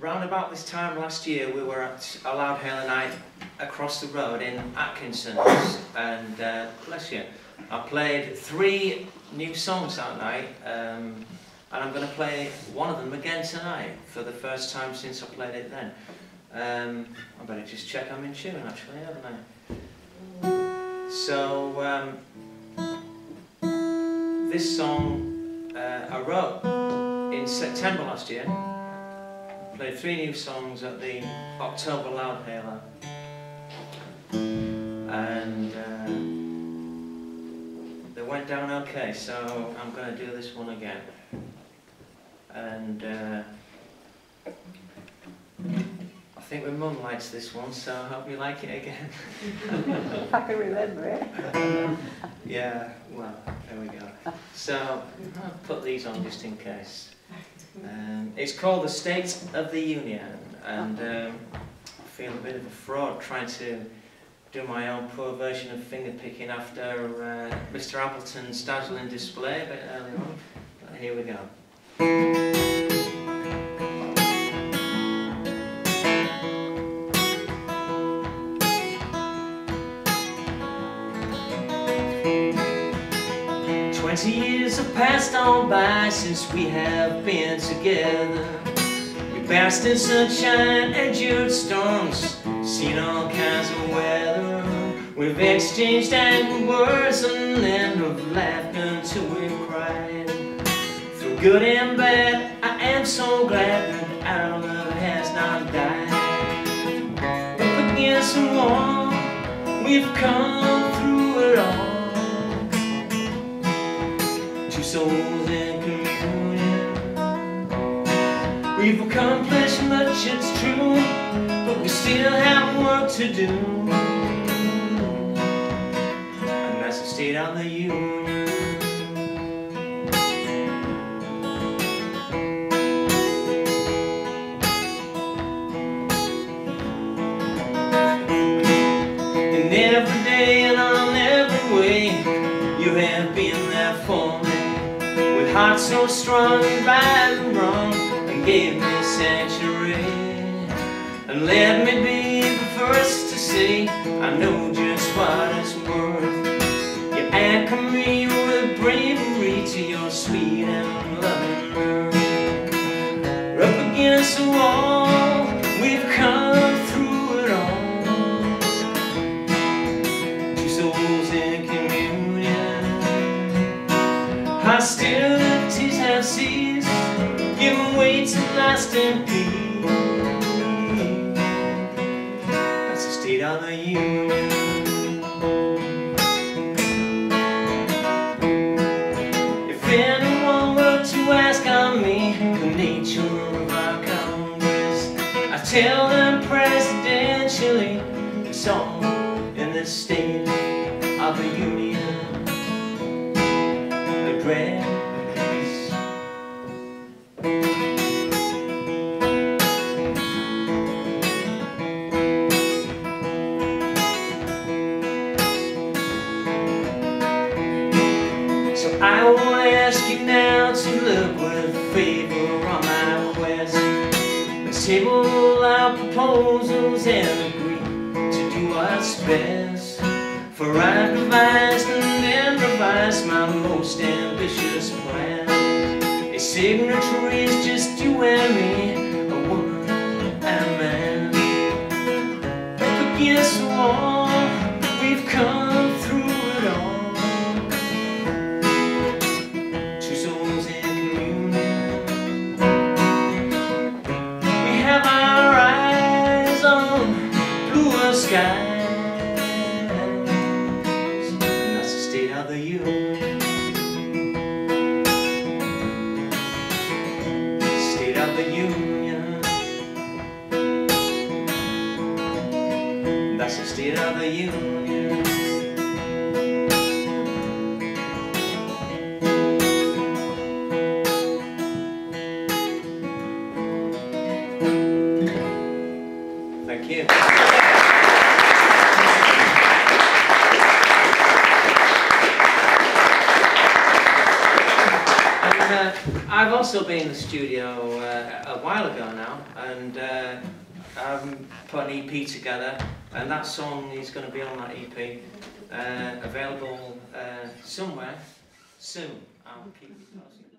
Round about this time last year, we were at a Loudhailer night across the road in Atkinson's, and bless you, I played 3 new songs that night, and I'm going to play one of them again tonight for the first time since I played it then. I better just check I'm in tune, actually, haven't I? So this song I wrote in September last year. I played 3 new songs at the October Loudhailer, and they went down okay. So I'm going to do this one again, and I think my mum likes this one, so I hope you like it again. If I can remember it. Yeah, well, there we go. So, I'll put these on just in case. It's called The State of the Union, and I feel a bit of a fraud trying to do my own poor version of finger-picking after Mr. Appleton's dazzling display a bit earlier on. But here we go. Years have passed on by since we have been together. We've passed in sunshine, endured storms, seen all kinds of weather. We've exchanged angry words and then have laughed until we've cried. Through good and bad, I am so glad that our love has not died. Up against the wall, we've come through it all. Souls in communion, we've accomplished much, it's true, but we still have work to do, and that's the state of the union. And every day and on every way, you have been there for me. Heart so strong, right and wrong, and gave me sanctuary, and let me be the first to say I know just what it's worth. You anchor me with bravery to your sweet and loving birth. We're up against the wall, we've come through it all. Two souls in communion, hostilities have ceased, given way to last in peace. That's the state of the union. If anyone were to ask on me the nature of our Congress, I tell them presidentially it's all in the state of the union. The dread. I won't ask you now to look with favor on my quest. Let's table our proposals and agree to do what's best. For I devised and then revised my most ambitious plan. A signature is just you and me, a woman and a man. Up against the wall, we've come through it all. Skies. That's the state of the union. State of the union. That's the state of the union. Thank you. I've also been in the studio a while ago now, and I'm putting an EP together, and that song is going to be on that EP, available somewhere soon. I'll keep it posted.